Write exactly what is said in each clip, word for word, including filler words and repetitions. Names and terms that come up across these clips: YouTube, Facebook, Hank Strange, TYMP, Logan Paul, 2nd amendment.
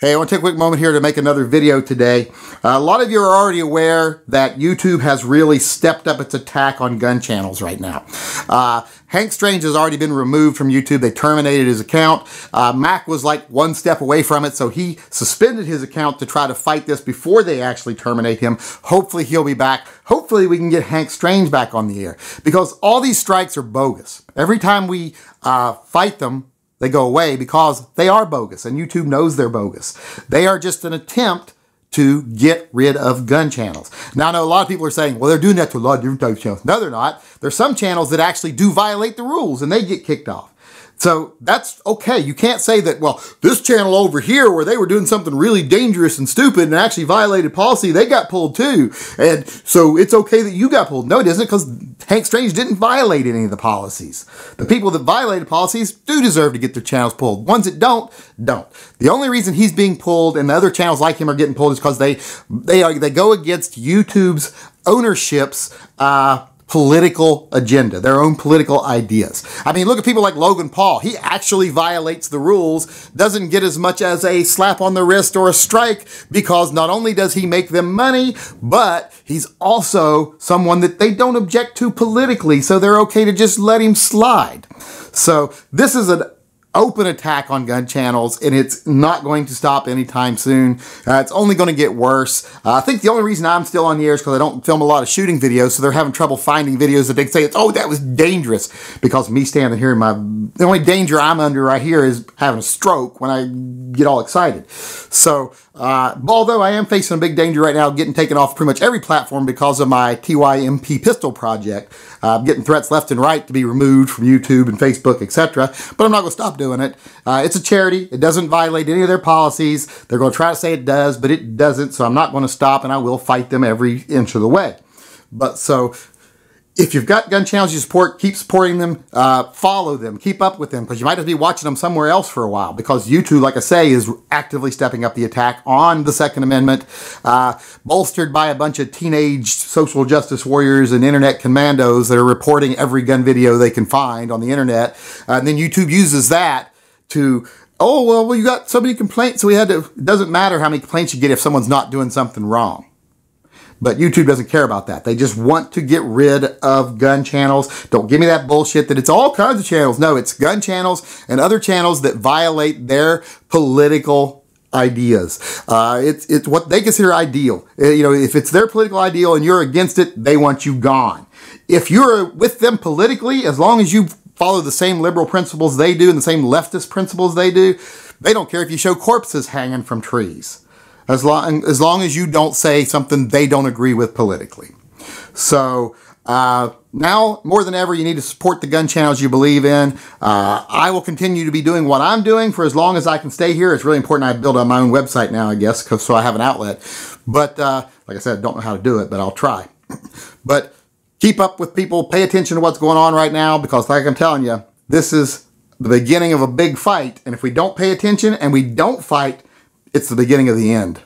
Hey, I want to take a quick moment here to make another video today. Uh, a lot of you are already aware that YouTube has really stepped up its attack on gun channels right now. Uh, Hank Strange has already been removed from YouTube. They terminated his account. Uh, Mac was like one step away from it, so he suspended his account to try to fight this before they actually terminate him. Hopefully he'll be back. Hopefully we can get Hank Strange back on the air, because all these strikes are bogus. Every time we uh, fight them, they go away because they are bogus, and YouTube knows they're bogus. They are just an attempt to get rid of gun channels. Now, I know a lot of people are saying, well, they're doing that to a lot of different types of channels. No, they're not. There's some channels that actually do violate the rules, and they get kicked off. So that's okay. You can't say that, well, this channel over here where they were doing something really dangerous and stupid and actually violated policy, they got pulled too. And so it's okay that you got pulled. No, it isn't, because Hank Strange didn't violate any of the policies. The people that violated policies do deserve to get their channels pulled. Ones that don't, don't. The only reason he's being pulled and the other channels like him are getting pulled is because they, they, are, they go against YouTube's ownership's uh, political agenda, their own political ideas. I mean, look at people like Logan Paul. He actually violates the rules, doesn't get as much as a slap on the wrist or a strike, because not only does he make them money, but he's also someone that they don't object to politically, so they're okay to just let him slide. So this is an open attack on gun channels, and it's not going to stop anytime soon. Uh, it's only going to get worse. Uh, I think the only reason I'm still on the air is because I don't film a lot of shooting videos, so they're having trouble finding videos that they say, it's, oh, that was dangerous, because me standing here, my the only danger I'm under right here is having a stroke when I get all excited. So, uh, although I am facing a big danger right now, getting taken off pretty much every platform because of my T Y M P pistol project, uh, getting threats left and right to be removed from YouTube and Facebook, et cetera. But I'm not going to stop doing it. Uh, it's a charity. It doesn't violate any of their policies. They're going to try to say it does, but it doesn't. So I'm not going to stop, and I will fight them every inch of the way. But so if you've got gun channels you support, keep supporting them. Uh, follow them. Keep up with them, because you might just be watching them somewhere else for a while, because YouTube, like I say, is actively stepping up the attack on the Second Amendment, uh, bolstered by a bunch of teenage social justice warriors and internet commandos that are reporting every gun video they can find on the internet. Uh, and then YouTube uses that to, oh, well, well, you got so many complaints, so we had to, it doesn't matter how many complaints you get if someone's not doing something wrong. But YouTube doesn't care about that. They just want to get rid of gun channels. Don't give me that bullshit that it's all kinds of channels. No, it's gun channels and other channels that violate their political ideas. Uh, it's, it's what they consider ideal. You know, if it's their political ideal and you're against it, they want you gone. If you're with them politically, as long as you follow the same liberal principles they do and the same leftist principles they do, they don't care if you show corpses hanging from trees. As long, as long as you don't say something they don't agree with politically. So uh, now more than ever, you need to support the gun channels you believe in. Uh, I will continue to be doing what I'm doing for as long as I can stay here. It's really important I build on my own website now, I guess, cause, so I have an outlet. But uh, like I said, I don't know how to do it, but I'll try. But keep up with people. Pay attention to what's going on right now, because like I'm telling you, this is the beginning of a big fight. And if we don't pay attention and we don't fight, it's the beginning of the end.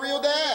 Real dad.